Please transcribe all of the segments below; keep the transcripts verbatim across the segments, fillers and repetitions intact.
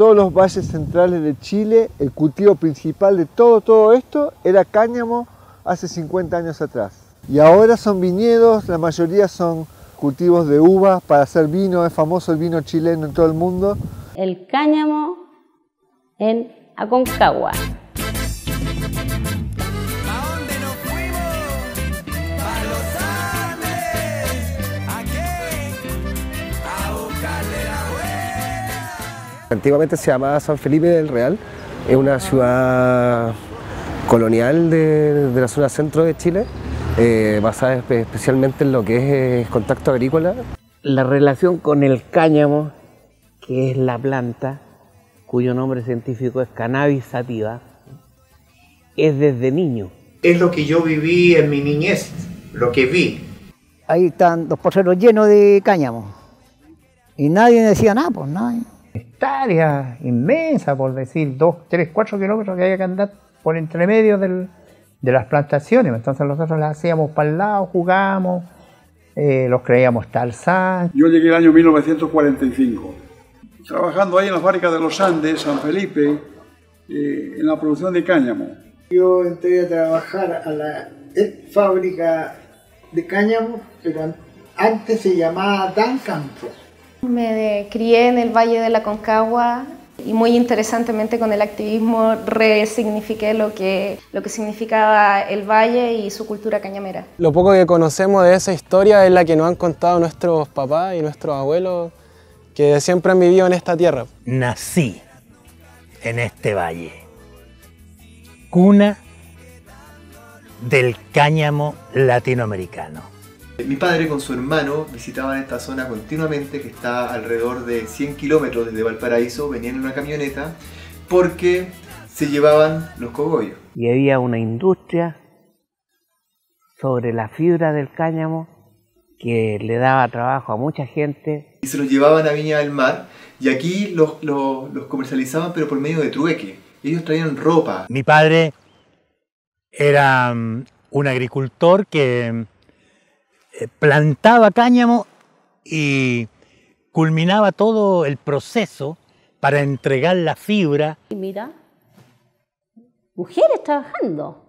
todos los valles centrales de Chile, el cultivo principal de todo, todo esto era cáñamo hace cincuenta años atrás. Y ahora son viñedos, la mayoría son cultivos de uva para hacer vino, es famoso el vino chileno en todo el mundo. El cáñamo en Aconcagua. Antiguamente se llamaba San Felipe del Real, es una ciudad colonial de, de la zona centro de Chile, eh, basada especialmente en lo que es eh, contacto agrícola. La relación con el cáñamo, que es la planta, cuyo nombre científico es cannabis sativa, es desde niño. Es lo que yo viví en mi niñez, lo que vi. Ahí están los poceros llenos de cáñamo y nadie decía nada, pues nadie. Hectárea inmensa, por decir, dos, tres, cuatro kilómetros que había que andar por entre medio del, de las plantaciones. Entonces nosotros las hacíamos para el lado, jugábamos, eh, los creíamos talzán. Yo llegué el año mil novecientos cuarenta y cinco, trabajando ahí en las fábricas de los Andes, San Felipe, eh, en la producción de cáñamo. Yo entré a trabajar a la fábrica de cáñamo, pero antes se llamaba Dan Campos. Me crié en el Valle de la Aconcagua y muy interesantemente con el activismo resignifiqué lo que, lo que significaba el valle y su cultura cañamera. Lo poco que conocemos de esa historia es la que nos han contado nuestros papás y nuestros abuelos que siempre han vivido en esta tierra. Nací en este valle, cuna del cáñamo latinoamericano. Mi padre con su hermano visitaban esta zona continuamente, que está alrededor de cien kilómetros desde Valparaíso, venían en una camioneta porque se llevaban los cogollos. Y había una industria sobre la fibra del cáñamo que le daba trabajo a mucha gente. Y se los llevaban a Viña del Mar y aquí los, los, los comercializaban, pero por medio de trueque. Ellos traían ropa. Mi padre era un agricultor que plantaba cáñamo y culminaba todo el proceso para entregar la fibra. Y mira, mujeres trabajando,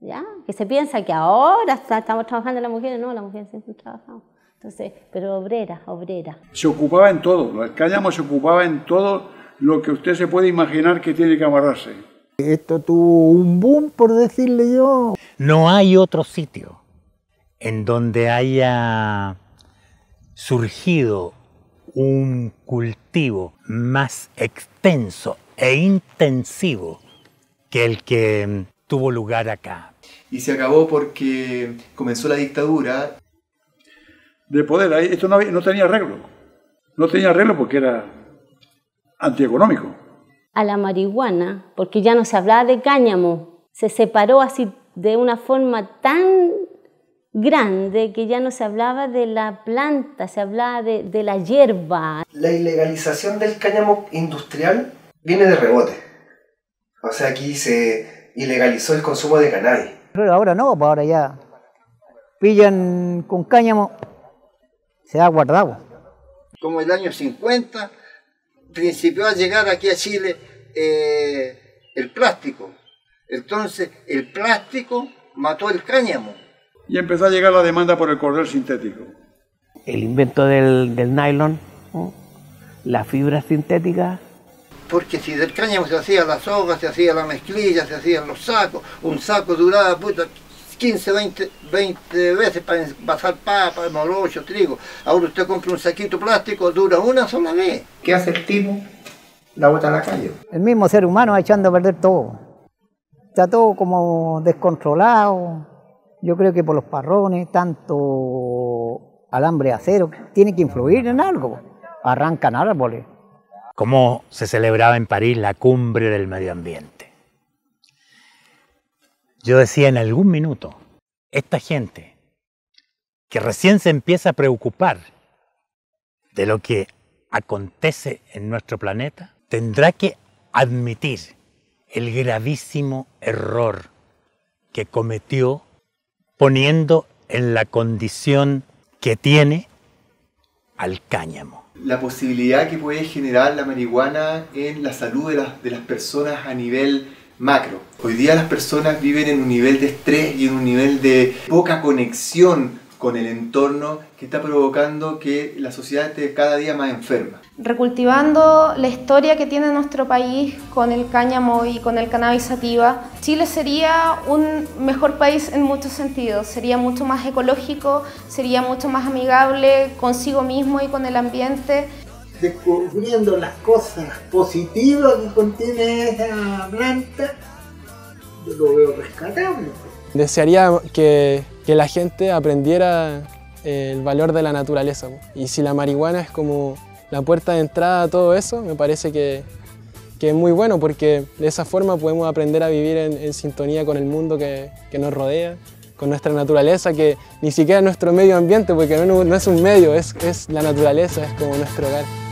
¿ya? Que se piensa que ahora estamos trabajando las mujeres, no, las mujeres siempre trabajamos. Entonces, pero obreras, obreras. Se ocupaba en todo, el cáñamo se ocupaba en todo lo que usted se puede imaginar que tiene que amarrarse. Esto tuvo un boom, por decirle yo. No hay otro sitio en donde haya surgido un cultivo más extenso e intensivo que el que tuvo lugar acá. Y se acabó porque comenzó la dictadura de poder. Esto no, había, no tenía arreglo, no tenía arreglo porque era antieconómico. A la marihuana, porque ya no se hablaba de cáñamo, se separó así de una forma tan grande que ya no se hablaba de la planta, se hablaba de, de la hierba. La ilegalización del cáñamo industrial viene de rebote. O sea, aquí se ilegalizó el consumo de cannabis. Pero ahora no, pues ahora ya pillan con cáñamo, se ha guardado. Como el año cincuenta principió a llegar aquí a Chile eh, el plástico. Entonces el plástico mató el cáñamo. Y empezó a llegar la demanda por el cordel sintético. El invento del, del nylon, ¿no? La fibra sintética. Porque si del cáñamo se hacía la soga, se hacía la mezclilla, se hacían los sacos, un saco duraba puta, quince, veinte, veinte veces para envasar papa, morocho, trigo. Ahora usted compra un saquito plástico, dura una sola vez. ¿Qué hace el tipo? La bota a la calle. El mismo ser humano echando a perder todo. Está todo como descontrolado. Yo creo que por los parrones, tanto alambre de acero, tiene que influir en algo. Arrancan árboles. ¿Cómo se celebraba en París la cumbre del medio ambiente? Yo decía en algún minuto, esta gente que recién se empieza a preocupar de lo que acontece en nuestro planeta, tendrá que admitir el gravísimo error que cometió poniendo en la condición que tiene al cáñamo. la posibilidad que puede generar la marihuana en la salud de las, de las personas a nivel macro. Hoy día las personas viven en un nivel de estrés y en un nivel de poca conexión con el entorno que está provocando que la sociedad esté cada día más enferma. Recultivando la historia que tiene nuestro país con el cáñamo y con el cannabis sativa, Chile sería un mejor país en muchos sentidos. Sería mucho más ecológico, sería mucho más amigable consigo mismo y con el ambiente. Descubriendo las cosas positivas que contiene esa planta, yo lo veo rescatable. Desearía que, que la gente aprendiera el valor de la naturaleza, y si la marihuana es como la puerta de entrada a todo eso, me parece que, que es muy bueno, porque de esa forma podemos aprender a vivir en, en sintonía con el mundo que, que nos rodea, con nuestra naturaleza, que ni siquiera es nuestro medio ambiente, porque no, no es un medio, es, es la naturaleza, es como nuestro hogar.